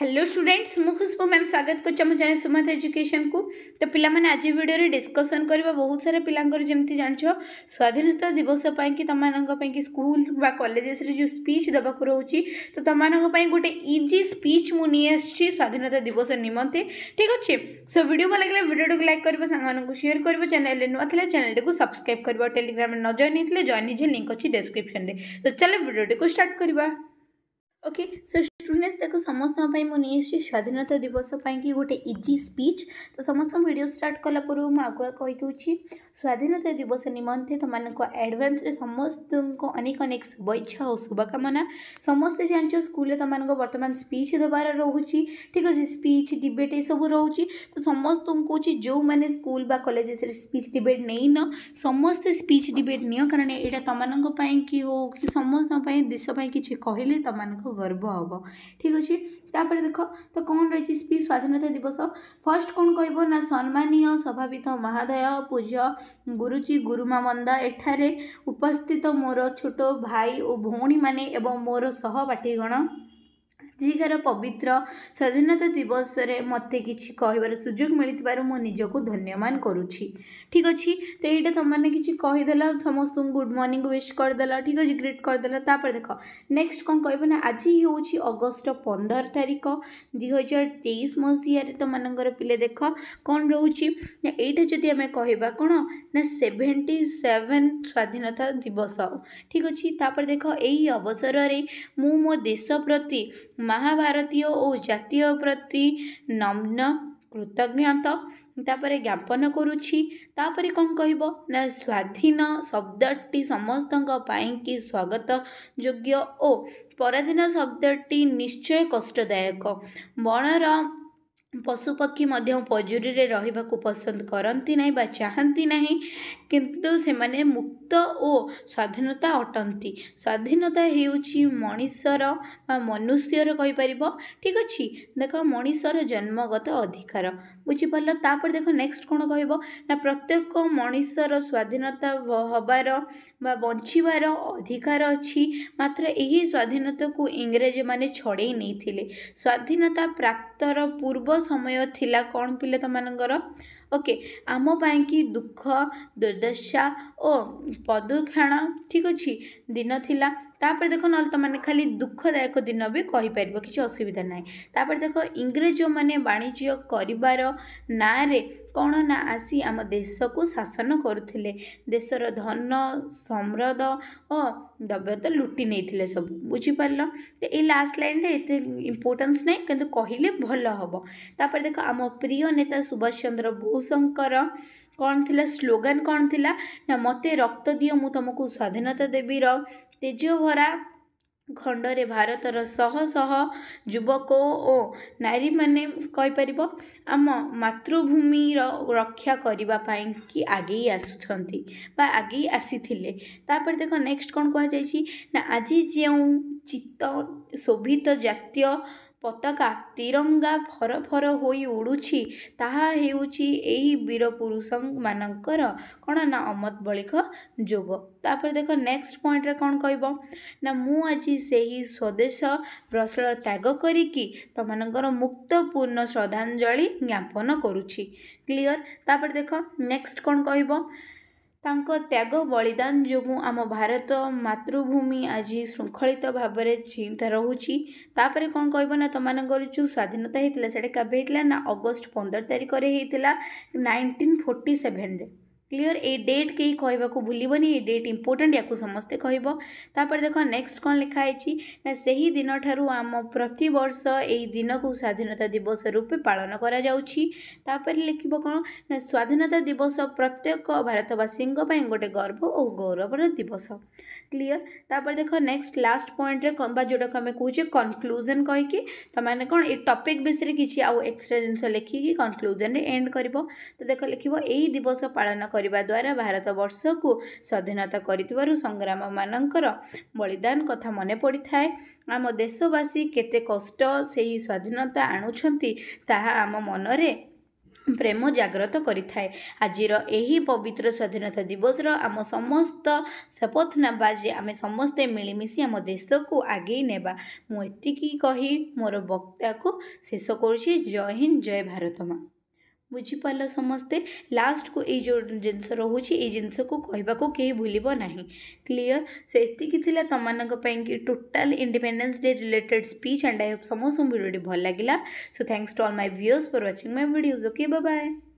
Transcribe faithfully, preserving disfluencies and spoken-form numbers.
Hello students मु खुशबू ma'am स्वागत कर सुमंत एजुकेशन को। तो पिला माने आज वीडियो रे डिस्कशन करबा बहुत सारा पिलांकर जमती जानछो स्वाधीनता दिवस पय कि तमानंग पय कि स्कूल बा कॉलेजेस रे जो स्पीच दबा को रहउची तो तमानंग पय गोटे इजी स्पीच मु नि आछि स्वाधीनता दिवस निमंते। ठीक अछि, सो वीडियो भल लागले वीडियो को लाइक करबा, सांग मानन को शेयर करबा, चैनल रे नथले चैनल को सब्सक्राइब करबा, टेलीग्राम न जॉइन हेतले जॉइन हे लिंक अछि डिस्क्रिप्शन रे। तो चलो वीडियो को स्टार्ट करबा। ओके सो स्टूडेंट्स देखो समस्त मुझे स्वाधीनता दिवस कि गोटे इजी स्पीच तो समस्त वीडियो स्टार्ट कला पूर्व मुझुआ कहीदे स्वाधीनता दिवस निमंते तुमको एडवांस रे समस्त को अनेक अनेक शुभेच्छा और शुभकामना। समस्ते जानते स्कूल में तुमक वर्तमान स्पीच देवार रोचे। ठीक अच्छे स्पीच डिबेट ये सब रोचे तो समस्त कहे जो मैंने स्कूल बा कॉलेज स्पीच डिबेट नहीं न समस्ते स्पीच डिबेट नियो कारण यहाँ तुमक हो कि समस्तपाई देश किसी कहले तुमको गर्व हम। ठीक अच्छे तापर देख तो कौन रही स्पीच स्वाधीनता दिवस फर्स्ट कौन कह ना सम्मानीय सभावित महादय पूज्य गुरुजी गुरुमा मंदा एठारे उपस्थित मोर छोट भाई और भौणी माने एवं मोर सहपाठीगण जीकार पवित्र स्वाधीनता दिवस रे मते किछि कहबार सुजोग मिलितबार मो निजको धन्यवाद करुछि। ठीक अछि तो एटा तमने किछि कहि देला समस्त गुड मॉर्निंग विश कर देला। ठीक अछि ग्रीट कर देला। तापर देखो नेक्स्ट कोन कहबो ना आज होउछि अगस्त पंद्रह तारिख दो हज़ार तेईस मसिया रे तमनंगर पिले देखो कोन रहउछि ना एटा जदि हमें कहबा कोन ना सतहत्तर स्वाधीनता दिवस। ठीक अछि तापर देखो एही अवसर रे मु मो देश प्रति महाभारतीय और जातीय प्रति नम्न कृतज्ञता तापर ज्ञापन करुछि। तापर कौन कह ना स्वाधीन शब्दटी समस्त कि स्वागत योग्य और पराधीन शब्दटी निश्चय कष्टदायक बणर पशुपक्षी पजुरी रे रहिबाकु पसंद करती नहीं बा चाहती नहीं किंतु से माने मुक्त और स्वाधीनता अटंती। स्वाधीनता हेउछि मनुष्यर बा मनुष्यर कहि परिबो। ठीक अछि देखो मनुष्यर जन्मगत अधिकार बुझी परलो। तापर देखो नेक्स्ट कोन कहबो ना प्रत्येक मनुष्यर स्वाधीनता होबार बा बंचिबार अधिकार अछि मात्र एही स्वाधीनता को इंग्रज माने छड़े नैथिले। स्वाधीनता प्राप्तर पूर्व समय थिला कोन पिले तमनंगर ओके आम पाई दुख दुर्दशा और पदुखाण। ठीक अच्छे दिन थिला तापर देखो ना तो मैंने खाली दुखदायक दिन भी कहीपर किसी असुविधा ना। तापर देखो इंग्रज मैंने वाणिज्य करिवार ना रे कौन ना आसी आम देश को शासन करुले देशर धन समृद्ध और द्रव्यता लुटि नहीं सब बुझीपार। तो ये लास्ट लाइन एत इम्पोर्टान्स ना कि कहले भल हम। तापर देख आम प्रिय नेता सुभाष चंद्र बोसंकर कौन थिला स्लोगन कौन थिला ना मते रक्त दियो मु तुमको स्वाधीनता देवी रो तेजभरा खंडरे भारतर शह शह युवक ओ नारी माने कहि परिबो आम मातृभूमि रक्षा करिबा पाई कि आगे आसुछंती बा आगे आसीथिले। तापर देखो नेक्स्ट कोन कहा जायछि ना आज जेउ चित्त शोभित जातीय पताका तिरंगा फर फर होई उड़ुछि ताहा हेउछि एही वीर पुरुष मानकर कौन ना अमत बलिक जोग। तापर देख नेक्स्ट पॉइंट रे कौन कहबो ना मु आज से ही स्वदेश रसल त्याग करिकी तमनकर मुक्त पूर्ण श्रद्धांजलि ज्ञापन करुछि। क्लियर। तापर देख नेक्स्ट कौन कहबो तांको त्याग बलिदान जोगु आम भारत मातृभूमि आज श्रृंखलित भाव में चिंता रोची। तापर कौन कहबो ना तमानंगर जो स्वाधीनता होता है केबे होता ना अगस्त पंद्रह तारीख रे होता नाइंटीन फोर्टी सेवन रे। क्लियर। ए डेट के कहवा को भूलबनी ये डेट इंपोर्टेंट या समस्ते कहबो। तापर देखो नेक्स्ट कौन लिखाई ना से ही दिन ठारू आम प्रति वर्ष एई दिन को स्वाधीनता दिवस रूपे पालन करा जाउछि। तापर लिखिबो कौन ना स्वाधीनता दिवस प्रत्येक भारतवासी गोटे गर्व और गौरवर दिवस। क्लियर। तापर देखो नेक्स्ट लास्ट पॉइंट रे जोटा को आम कहे कनक्लूजन कहीकि तमाने कौन ये टॉपिक विषय किसी आउ एक्स्ट्रा जिनस लिखिकी कनक्लूजन एंड करबो। तो देखो लिखिबो एई दिवस पालन करिबा द्वारा भारत वर्ष को स्वाधीनता करितबारु संग्राम मानकर बलिदान कथा मने पड़ी थाए आम देशवासी केते कष्ट सेही स्वाधीनता आणुछंती ताहा आम मनरे प्रेम जाग्रत करिथाए। आजिर एही पवित्र स्वाधीनता दिवसर आम समस्त शपथ नाबा जे आम समस्ते मिलीमिशी आम देश को आगे नेबा। मुझे कही मोर वक्ता को शेष करुछी। जय हिंद, जय भारत माँ। बुझीपाल समस्ते। लास्ट को ये जो जिनस रोचे ये जिनस को कहवा को कहीं भूलब ना। क्लीयर। सो ये तुम कि total independence day related speech and I hope समस्त वीडियो भल लगा। So thanks to all my viewers for watching my videos. Okay bye bye.